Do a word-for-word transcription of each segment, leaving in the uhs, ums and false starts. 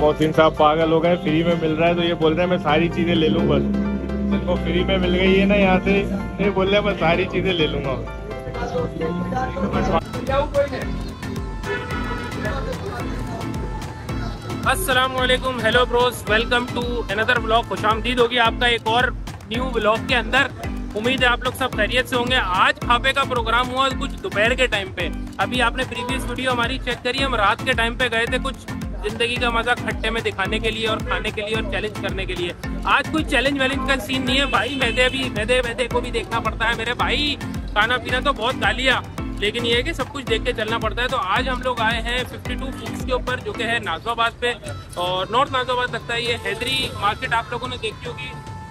मोहसिन साहब पागल हो गए, फ्री में मिल रहा है तो ये बोल रहे हैं मैं सारी चीजें ले लूँ, बस इनको फ्री में मिल गई है ना यहाँ से, ये बोल रहे हैं मैं सारी चीजें ले लूँगा। अस्सलामुअलैकुम hello bros, welcome to another vlog. खुशामदीद होगी आपका एक और न्यू व्लॉग के अंदर। उम्मीद है आप लोग सब खैरियत से होंगे। आज खापे का प्रोग्राम हुआ कुछ दोपहर के टाइम पे। अभी आपने प्रीवियस वीडियो हमारी चेक करी, हम रात के टाइम पे गए थे कुछ जिंदगी का मजा खट्टे में दिखाने के लिए और खाने के लिए और चैलेंज करने के लिए। आज कोई चैलेंज वैलेंज का सीन नहीं है भाई। मैदे भी मैदे मैदे को भी देखना पड़ता है मेरे भाई। खाना पीना तो बहुत खा लिया, लेकिन ये है कि सब कुछ देख के चलना पड़ता है। तो आज हम लोग आए हैं बावन फूड्स के ऊपर, जो कि है नाजवाबाद पे और नॉर्थ नाजवाबाद लगता है। ये हैदरी मार्केट आप लोगों ने देखी होगी,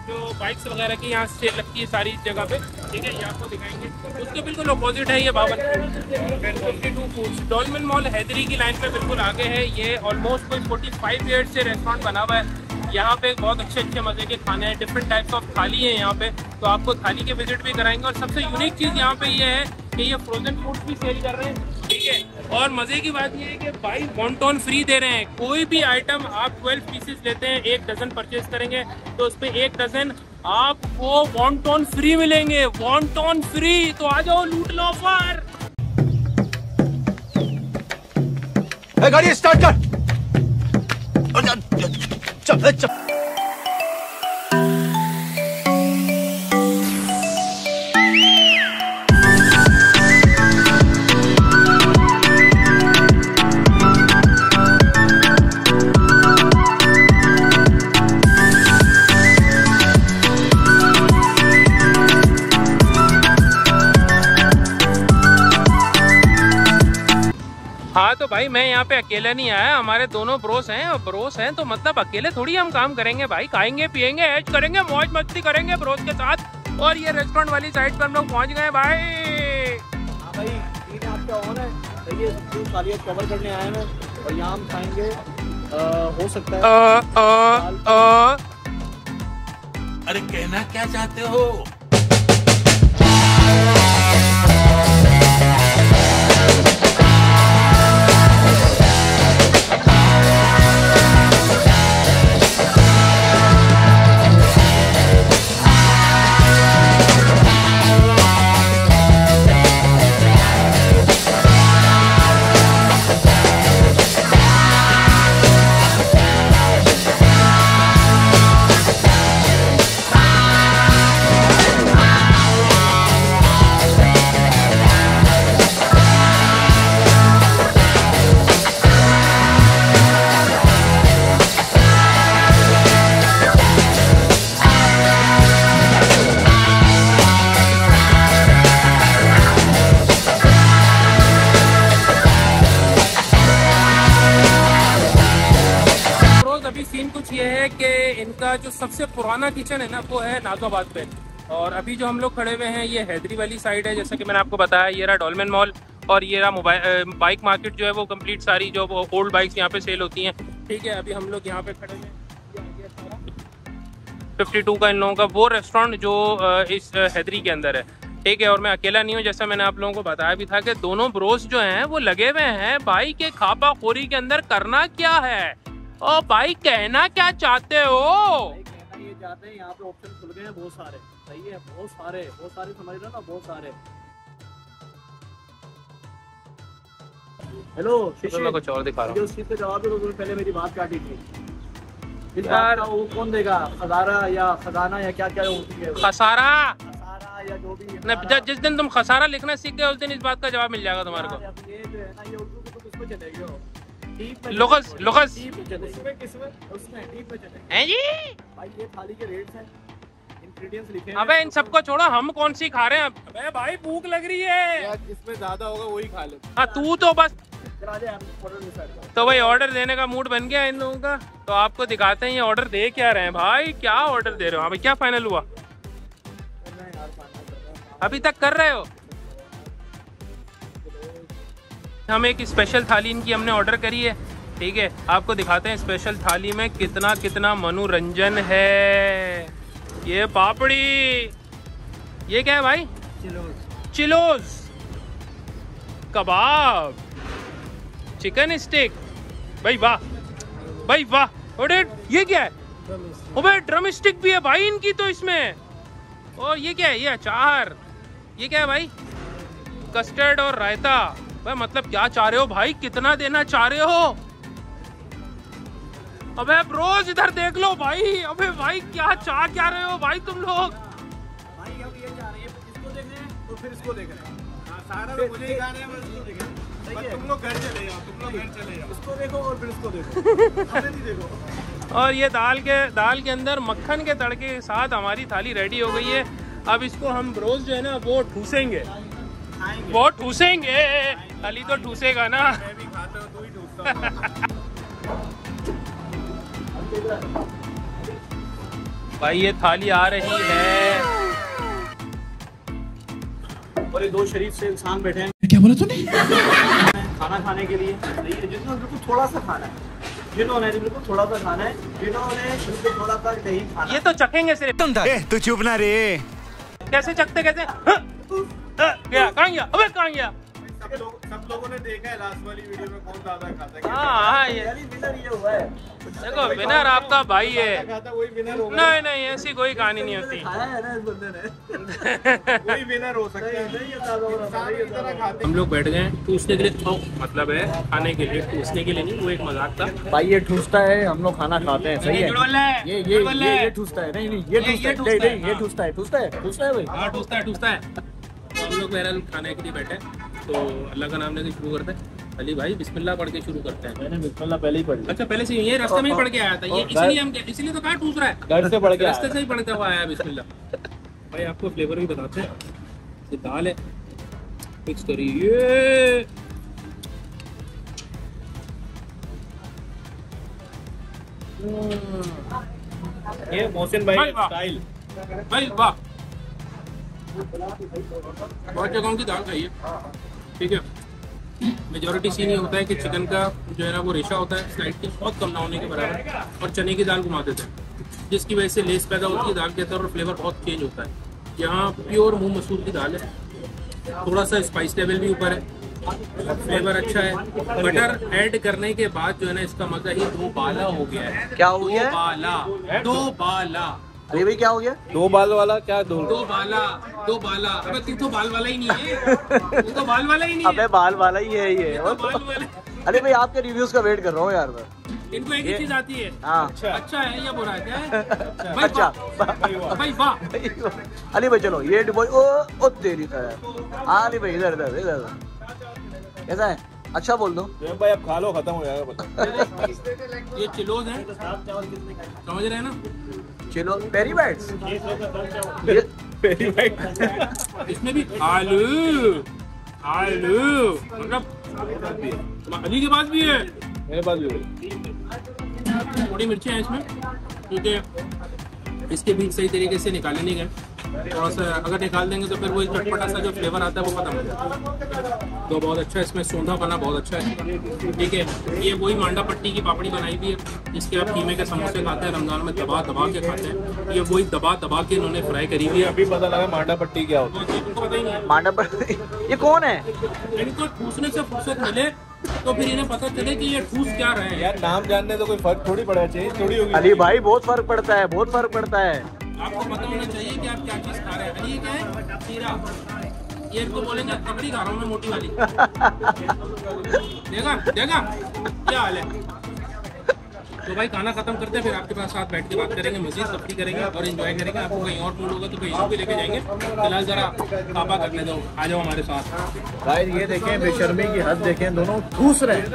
जो बाइक्स वगैरह की यहाँ सेल लगती है सारी जगह पे, ठीक है, ये आपको दिखाएंगे। उसके बिल्कुल अपोजिट है ये बावन बावन फूड्स। डॉलमेन मॉल हैदरी की लाइन पे बिल्कुल आगे है। ये ऑलमोस्ट कोई फोर्टी फाइव ईयर्स से रेस्टोरेंट बना हुआ है। यहाँ पे बहुत अच्छे अच्छे मज़े के खाने हैं, डिफरेंट टाइप्स ऑफ थाली है यहाँ पे, तो आपको थाली के विजिट भी कराएंगे। और सबसे यूनिक चीज़ यहाँ पे ये है कि ये फ्रोजन फूड्स भी सेल कर रहे हैं, ठीक है। और मज़े की बात ये है कि भाई वनटॉन फ्री दे रहे हैं। कोई भी आइटम आप ट्वेल्व पीसेस लेते हैं, एक डजन परचेज करेंगे तो उस पर एक डजन आपको वनटॉन फ्री मिलेंगे। वनटॉन फ्री, तो आ जाओ लूट लो ऑफर। गाड़ी स्टार्ट कर, चल चल। हाँ तो भाई मैं यहाँ पे अकेला नहीं आया, हमारे दोनों ब्रोस हैं। और ब्रोस हैं तो मतलब अकेले थोड़ी हम काम करेंगे भाई, खाएंगे पिएंगे ऐश करेंगे, मौज मस्ती करेंगे ब्रोस के साथ। और ये रेस्टोरेंट वाली साइड पर हम लोग पहुँच गए भाई। हाँ भाई, तीन आपका और है तो ये सब सालियत कवर करने आए हैं। और यहाँ हम खाएंगे आ, हो सकता है आ, आ, आ, अरे कहना क्या चाहते हो। ये है कि इनका जो सबसे पुराना किचन है ना वो है नाजवाबाद पे। और अभी जो हम लोग खड़े हुए हैं ये हैदरी वाली साइड है, जैसा कि मैंने आपको बताया। ये रहा डॉलमेन मॉल और ये रहा मोबाइल बाइक मार्केट, जो है वो कंप्लीट सारी जो ओल्ड बाइक्स यहाँ पे सेल होती हैं, ठीक है। अभी हम लोग यहाँ पे खड़े हैं, फिफ्टी टू का इन लोगों का वो रेस्टोरेंट जो इस हैदरी के अंदर है, ठीक है। और मैं अकेला नहीं हूँ, जैसा मैंने आप लोगों को बताया भी था कि दोनों ब्रोस जो हैं वो लगे हुए हैं भाई के खापा खोरी के अंदर। करना क्या है ओ भाई, कहना क्या चाहते हो। कहना ये चाहते हैं यहाँ पे ऑप्शन खुल गए हैं बहुत सारे, सही है, बहुत सारे बहुत सारे समझ रहे हो ना, बहुत सारे। हेलो शिशि, मैं कुछ और दिखा रहा हूँ, उस चीज का जवाब दो। तुमने पहले मेरी बात काटी थी यार, वो कौन देगा खसारा या खजाना या क्या क्या होती है, खसारा या जो भी है। जिस दिन तुम खसारा लिखना सीख गए उस दिन इस बात का जवाब मिल जाएगा तुम्हारे को। ये जो है ना ये उर्दू को किसको चले गए हो लुगस लुगस उसमें किसमें उसमें डीप पे हैं जी भाई। ये थाली के रेट्स हैं, इंग्रेडिएंट्स लिखे हैं। अबे इन सबको छोड़ो, हम कौन सी खा रहे हैं। अबे भाई भूख लग रही है यार, जिसमें ज्यादा होगा वही खा ले। हां तू तो बस चला जा, ऑर्डर दे सकते हो। तो भाई ऑर्डर देने का मूड बन गया इन लोगों का, तो आपको दिखाते हैं ये ऑर्डर दे क्या रहे हैं भाई। क्या ऑर्डर दे रहे हो। हां भाई क्या फाइनल हुआ, अभी तक कर रहे हो। हम एक स्पेशल थाली इनकी हमने ऑर्डर करी है, ठीक है। आपको दिखाते हैं स्पेशल थाली में कितना कितना मनोरंजन है। ये पापड़ी, ये क्या है भाई, चिलोज, चिलोज कबाब, चिकन स्टिक, भाई वाह भाई वाह। ये क्या है ओबे, ड्रम स्टिक भी है भाई इनकी तो इसमें। और ये क्या है, ये अचार। ये क्या है भाई, कस्टर्ड और रायता। भाई मतलब क्या चाह रहे हो भाई, कितना देना चाह रहे हो। अबे ब्रोज इधर देख लो भाई। अबे भाई क्या चाह क्या रहे हो भाई तुम लोग भाई। अब ये चाह रहे हैं इसको देख रहे हैं तो फिर इसको देख रहे हैं। हां सारा लोग मुझे ही खा रहे हैं, बस इसको देख रहे हैं। बस तुम लोग घर चले जाओ, तुम लोग घर चले जाओ, इसको देखो और फिर इसको देखो, हमें नहीं देखो। और ये दाल के दाल के अंदर मक्खन के तड़के के साथ हमारी थाली रेडी हो गई है। अब इसको हम ब्रोज जो है ना वो ठूसेंगे, वो ठूसेंगे। अली तो ठूसेगा ना, मैं भी खाता हूं, तू ही ठूसता है भाई। ये थाली आ रही है और ये दो शरीफ से इंसान बैठे हैं। क्या बोला तूने? खाना खाने के लिए सही है, जिसमें बिल्कुल थोड़ा सा खाना है, जिन्होंने बिल्कुल थोड़ा सा खाना है, जिन्होंने बिल्कुल थोड़ा सा नहीं खाना। ये तो चखेंगे सिर्फ। तुम तू चुप ना रे। कैसे चखते, कैसे गया, कहाँ गया, अबे कहाँ गया। सब लोग सब लोगों ने देखा है लास्ट वाली वीडियो में कौन दादा खाता है। हाँ ये हुआ है देखो, बिना राबता भाई है। नहीं नहीं ऐसी कोई कहानी नहीं होती। हम लोग बैठ गए ठूसने के लिए, मतलब है खाने के लिए, ठूसने के लिए नहीं, वो एक मजाक था भाई। ये ठूसता है, हम लोग खाना खाते हैं, सही है। ये ये ये ठूसता है, नहीं नहीं ये ठूसता है, ये ठूसता है, ठूसता है, ठूसता है भाई, हाँ ठूसता है, ठूसता है। हम लोग बहरहाल खाने के लिए बैठे तो अल्लाह का नाम लेके शुरू करते हैं। अली भाई बिस्मिल्लाह पढ़ के शुरू करते हैं। मैंने बिस्मिल्लाह पहले ही पढ़ लिया। अच्छा पहले से, ये रास्ते में ही पढ़ के आया था ये, इसलिए हम इसलिए तो कहाँ ठूस रहा है, घर से पढ़ के, रास्ते से ही पढ़ता हुआ आया बिस्मिल्लाह। भाई आपको फ्लेवर भी बताते हैं। ये दाल है मिक्स करी, ये ये मोहसिन भाई स्टाइल भाई वाह। बहुत जगहों की दाल खाई है, ठीक है। मेजॉरिटी सीन ये होता है कि चिकन का जो है ना वो रेशा होता है स्लाइड की बहुत कम ना होने के बराबर, और चने की दाल घुमा देते हैं, जिसकी वजह से लेस पैदा होती है दाल के अंदर और फ्लेवर बहुत चेंज होता है। यहाँ प्योर मूंग मसूर की दाल है, थोड़ा सा स्पाइस लेवल भी ऊपर है, फ्लेवर अच्छा है। बटर ऐड करने के बाद जो है ना इसका मजा ही दो बाला हो गया है। क्या हो गया, बाला दो बाला। अरे भाई क्या हो गया, दो बाल वाला, क्या दो दो बाला, दो बाला। अबे तू तो बाल वाला ही नहीं है, तू तो बाल वाला ही नहीं है। अबे बाल वाला ही है ये तो, बाल वाला। अरे भाई आपके रिव्यूज का वेट कर रहा हूँ यार मैं। इनको एक ही चीज आती है, अच्छा अच्छा है या बुरा है, क्या है भाई, अच्छा भाई वाह। अली भाई चलो ये ओ ओ तेरी तरह। हाँ अली भाई इधर इधर इधर कैसा है, अच्छा बोल दो भाई, आप खा लो खत्म हो जाएगा। ये चिलोज है, समझ रहे हैं ना, chilli peri bites. Peri bites इसमें भी आलू आलू मतलब अली के पास भी है, मेरे पास भी। थोड़ी मिर्ची है इसमें क्योंकि इसके बीज सही तरीके से निकाले नहीं गए, थोड़ा सा अगर निकाल देंगे तो फिर वो चटपटा सा जो फ्लेवर आता है वो खत्म हो जाता है। तो बहुत अच्छा है, इसमें सोंधा बना बहुत अच्छा है, ठीक है। ये वही मांडा पट्टी की पापड़ी बनाई हुई है जिसके आप कीमे के समोसे खाते हैं, रमजान में दबा दबा के खाते हैं, ये वही दबा दबा के इन्होंने फ्राई करी हुई है। अभी पता लगा मांडा पट्टी क्या होता है, इनको पता ही नहीं है मांडा पट्टी ये कौन है। इनको ठूसने से फुर्सत मिले तो फिर इन्हें पता चले कि ये ठूस क्या रहे हैं यार। नाम जानने तो कोई फर्क थोड़ी पड़ा चाहिए, थोड़ी होगी अली भाई, बहुत फर्क पड़ता है, बहुत फर्क पड़ता है। आपको पता होना चाहिए कि आप क्या चीज खा रहे हैं। अली क्या है, सीरा। ये इनको बोलेंगे कपड़ी खा रहा हूँ मैं, मोटी वाली। देखा देखा क्या हाल है। तो भाई खाना खत्म करते हैं, फिर आपके पास साथ बैठ के बात करेंगे, मजीद कपड़ी करेंगे और एंजॉय करेंगे। आपको कहीं और मूड होगा तो कहीं और भी लेके जाएंगे। फिलहाल जरा पापा करने दो, आ जाओ हमारे साथ भाई। ये देखें बेशर्मी की हद, देखें दोनों ठूस रहे हैं,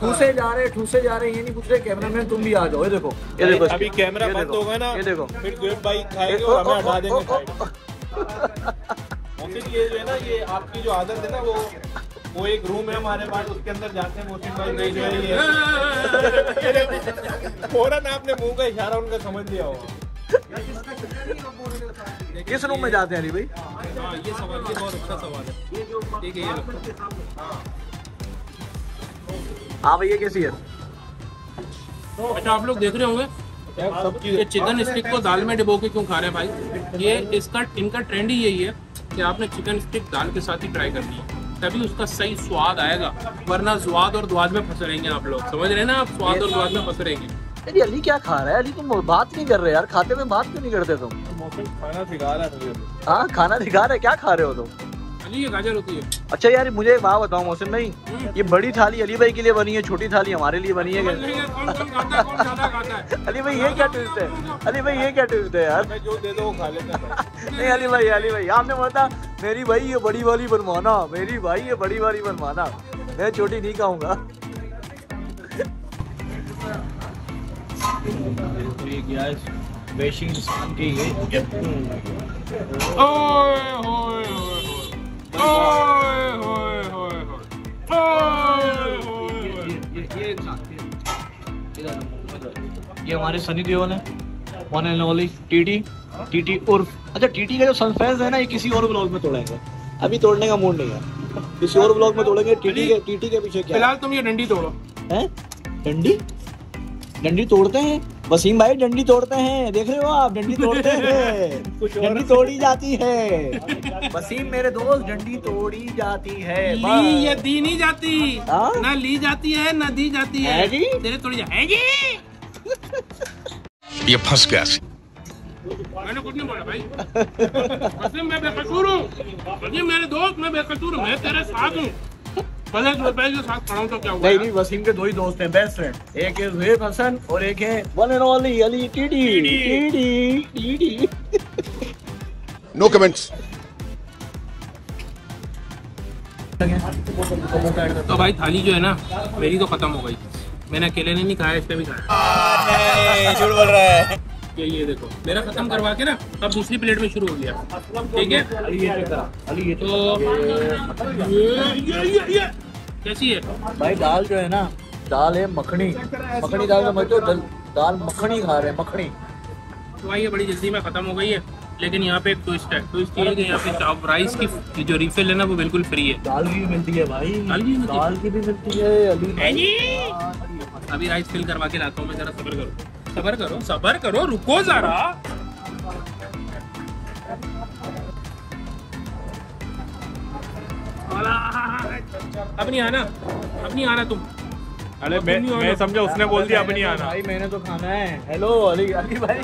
ठूसे जा रहे ठूसे जा रहे ये नहीं पूछ रहे कैमरा मैन तुम भी आ जाओ। ये देखो ये देखो अभी कैमरा बंद होगा ना, ये देखो फिर भाई खाएंगे और हमें हटा देंगे। ये जो है ना ये आपकी जो आदत है ना वो वो एक रूम है हमारे पास, उसके अंदर जाते हैं मोहसिन भाई नहीं जो है फौरन आपने मुंह का इशारा उनका समझ लिया होगा। किस रूम में जाते हैं अली भाई, ये सवाल ये बहुत अच्छा सवाल है, ठीक है। हाँ भैया कैसी है। अच्छा आप लोग देख रहे होंगे ये चिकन स्टिक को दाल में डिबो के क्यों खा रहे हैं भाई। ये इसका इनका ट्रेंड ही यही है कि आपने चिकन स्टिक दाल के साथ ही ट्राई करनी है। तभी उसका सही स्वाद आएगा, वरना स्वाद और द्वाद में फंसे रहेंगे आप लोग, समझ रहे हैं ना आप, स्वाद और द्वाद में फंसे रहेंगे। अरे अली क्या खा रहा है अली, तुम बात नहीं कर रहे यार, खाते में बात क्यों नहीं करते तुम? मौसम खाना दिखा रहा है। हाँ खाना दिखा रहा है, क्या खा रहे हो तुम? अली ये गाजर होती है। अच्छा यार मुझे एक बात बताओ मौसम भाई, ये बड़ी थाली अली भाई के लिए बनी है, छोटी थाली हमारे लिए बनी है। अली भाई ये क्या टेस्ट है, अली भाई ये क्या टेस्ट है यार, जो दे दो वो खा लेता है। नहीं अली भाई, अली भाई आपने बोला मेरी भाई ये बड़ी वाली बनवाना, मेरी भाई ये बड़ी वाली बनवाना, मैं छोटी नहीं खाऊंगा। ये हमारे सनी देओल है, one and only TT, TT उर्फ। अच्छा टीटी का जो सनफेस है ना, ये किसी और ब्लॉग में तोड़ेंगे, अभी तोड़ने का मूड नहीं है, किसी और ब्लॉग में तोड़ेंगे। टीटी के टीटी के पीछे क्या? फिलहाल तुम ये डंडी तोड़ो। हैं डंडी? डंडी तोड़ते हैं वसीम भाई, डंडी तोड़ते हैं, देख रहे हो आप, डंडी तोड़ते हैं, डंडी तोड़ी जाती है वसीम मेरे दोस्त, डंडी तोड़ी जाती है, ली ये दी नहीं जाती आ? ना ली जाती है ना दी जाती है, तेरे तोड़ी जाएगी। ये फंस गया, मैंने कुछ नहीं बोला भाई, वसीम मैं बेकसूर हूँ, वसीम मेरे दोस्त मैं बेकसूर हूँ, मैं तेरे साथ हूँ, तो भाई थाली जो है ना मेरी तो खत्म हो गई, मैंने अकेले ने नहीं खाया, इसने भी खाया, झूठ बोल रहा है। ये देखो मेरा खत्म करवा के ना अब दूसरी प्लेट में शुरू हो गया, ठीक है। तो कैसी है भाई दाल जो है ना, दाल है मखनी, मखनी दाल में मत दाल मखनी खा रहे हैं मखनी। तो भाई ये बड़ी जल्दी में खत्म हो गई है, लेकिन यहाँ पे एक ट्विस्ट है, ट्विस्ट ये है कि यहाँ पे राइस की जो रिफिल है ना वो बिल्कुल फ्री है, दाल की भी मिलती है भाई, दाल की भी मिलती है। अभी राइस फिल करवा के लाता हूँ मैं, जरा सब्र करो सबर करो सबर करो रुको जरा। अब नहीं आना, अब नहीं आना तुम। अरे मैं मैं समझा उसने बोल दिया अब नहीं आना भाई, मैंने तो खाना है। हेलो अली अली भाई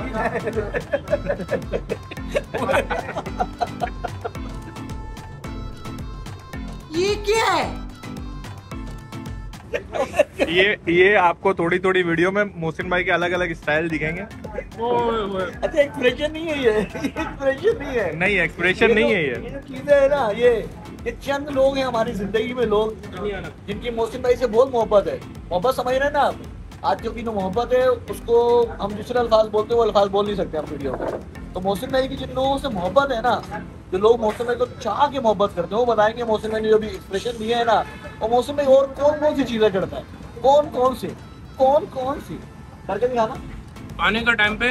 ये क्या है? ये ये आपको थोड़ी थोड़ी वीडियो में मोहसिन भाई के अलग अलग स्टाइल दिखेंगे। अच्छा एक्सप्रेशन नहीं है, ये एक्सप्रेशन नहीं है, नहीं एक्सप्रेशन नहीं है, ये चीजें है ना, ये ये चंद लोग हैं हमारी जिंदगी में, लोग जिनकी मोहसिन भाई से बहुत मोहब्बत है, मोहब्बत समझ रहे हैं ना आप, आज जो की मोहब्बत है उसको हम दूसरे अल्फाज बोलते हैं, वो अल्फाज बोल नहीं सकते हम वीडियो में। तो मोहसिन भाई की जिन लोगों से मोहब्बत है ना, जो लोग मोहसिन भाई को चाह के मोहब्बत करते हैं, वो बताएंगे मोहसिन भाई ने जो भी एक्सप्रेशन दिया है ना, और मौसम में और कौन कौन सी चीजें करता है, कौन कौन सी कौन कौन सी करके दिखाना आने का टाइम पे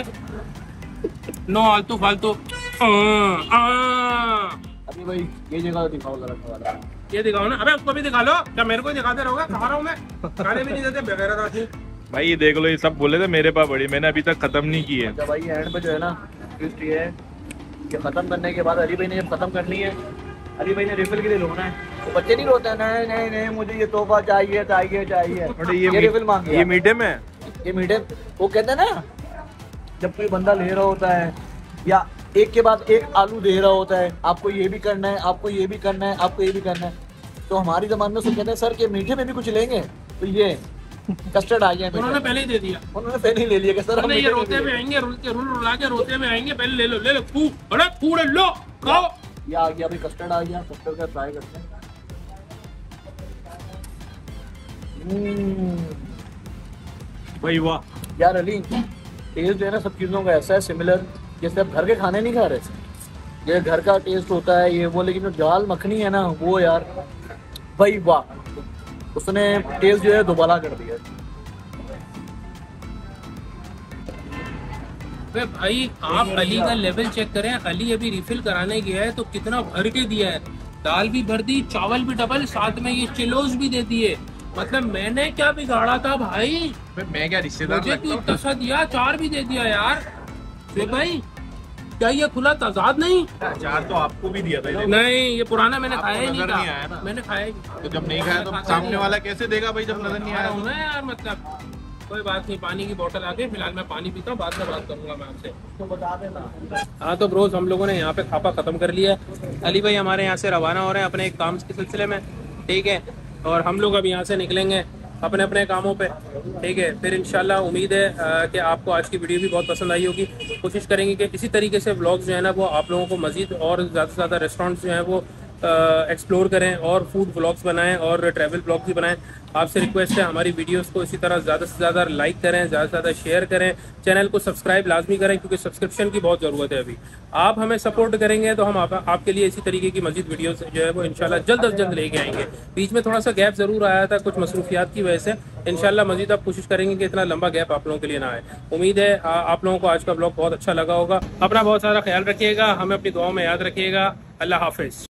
नो आलतू फालतू। अभी भाई ये जगह दिखाओ जरा, ये दिखाओ ना, अबे उसको भी दिखा लो, क्या मेरे को दिखाते रहोगे? खा रहा हूँ मैं, खाने भी नहीं देते बगैर भाई। ये देख लो, ये सब बोले थे मेरे पास बड़ी, मैंने अभी तक खत्म नहीं की है। अच्छा भाई एंड पे जो है ना ट्विस्ट ये है कि खत्म करने के बाद अली भाई ने जब खत्म करनी है, अली भाई ने रिफिल के लिए रोना है, बच्चे नहीं रोते हैं, नहीं नहीं नहीं मुझे ये तोहफा चाहिए चाहिए चाहिए, ये ये रिफिल मांग ये मीठे में, ये मीठे वो कहते हैं ना, जब कोई बंदा ले रहा होता है या एक के बाद एक आलू दे रहा होता है, आपको ये भी करना है आपको ये भी करना है आपको ये भी करना है, तो हमारी जमाने में कहते हैं सर कि मीठे में भी कुछ लेंगे, तो ये कस्टर्ड आ गया, उन्होंने पहले ही दे दिया, उन्होंने पहले ही ले लिया कि सर हम ये रोते हुए आएंगे, रुल के रुल रुला के रोते हुए आएंगे, पहले ले लो ले लो, खूब बड़ा खूब लो खाओ। ये आ गया भाई कस्टर्ड आ गया, कस्टर्ड का ट्राई करते हैं। भाई वाह यार अली, टेस्ट है ना सब चीज़ों का ऐसा है सिमिलर, जैसे आप घर के खाने नहीं खा रहे, ये घर का टेस्ट होता है ये वो, लेकिन जो दाल मखनी है ना वो यार भाई वाह, उसने टेस्ट जो है दोबारा कर दिया। अरे भाई आप अली का लेवल चेक करें, अली अभी रिफिल कराने गया है तो कितना भर के दिया है, दाल भी भर दी, चावल भी डबल, साथ में ये चिलोज भी दे दिए, मतलब मैंने क्या बिगाड़ा था भाई, मैं क्या रिश्तेदार मुझे तू तसा दिया, चार भी दे दिया यार भाई, क्या ये खुला ताजाद नहीं? ताजाद तो आपको भी दिया था। नहीं, ये पुराना मैंने खाया ही नहीं था। मैंने खाया ही नहीं। तो जब नहीं खाया तो सामने वाला कैसे देगा भाई, जब नजर नहीं आया हूँ ना यार। मतलब कोई बात नहीं, पानी की बोतल आ गई, फिलहाल मैं पानी पीता हूँ, बाद में बात करूंगा मैं आपसे, तो बता देना। हाँ तो ब्रोस, हम लोगों ने यहाँ पे खापा खत्म कर लिया है। अली भाई हमारे यहाँ से रवाना हो रहे हैं अपने एक काम के सिलसिले में, ठीक है। और हम लोग अब यहाँ से निकलेंगे अपने अपने कामों पे, ठीक है। फिर इंशाल्लाह उम्मीद है आ, कि आपको आज की वीडियो भी बहुत पसंद आई होगी। कोशिश करेंगे कि इसी तरीके से व्लॉग्स जो है ना वो आप लोगों को मज़ीद और ज़्यादा से ज़्यादा रेस्टोरेंट्स जो हैं वो एक्सप्लोर करें, और फूड व्लॉग्स बनाएं और ट्रैवल व्लॉग्स भी बनाएं। आपसे रिक्वेस्ट है हमारी वीडियोस को इसी तरह ज़्यादा से ज़्यादा लाइक करें, ज़्यादा से ज़्यादा शेयर करें, चैनल को सब्सक्राइब लाजमी करें, क्योंकि सब्सक्रिप्शन की बहुत ज़रूरत है अभी। आप हमें सपोर्ट करेंगे तो हम आप, आपके लिए इसी तरीके की मज़ीद वीडियोस जो है वो इंशाल्लाह जल्द अज जल्द लेके आएंगे। बीच में थोड़ा सा गैप ज़रूर आया था कुछ मसरूफियात की वजह से, इंशाल्लाह मज़ीद आप कोशिश करेंगे कि इतना लंबा गैप आप लोगों के लिए ना आए। उम्मीद है आप लोगों को आज का ब्लॉग बहुत अच्छा लगा होगा। अपना बहुत सारा ख्याल रखिएगा, हमें अपनी दुआओं में याद रखिएगा। अल्लाह हाफिज़।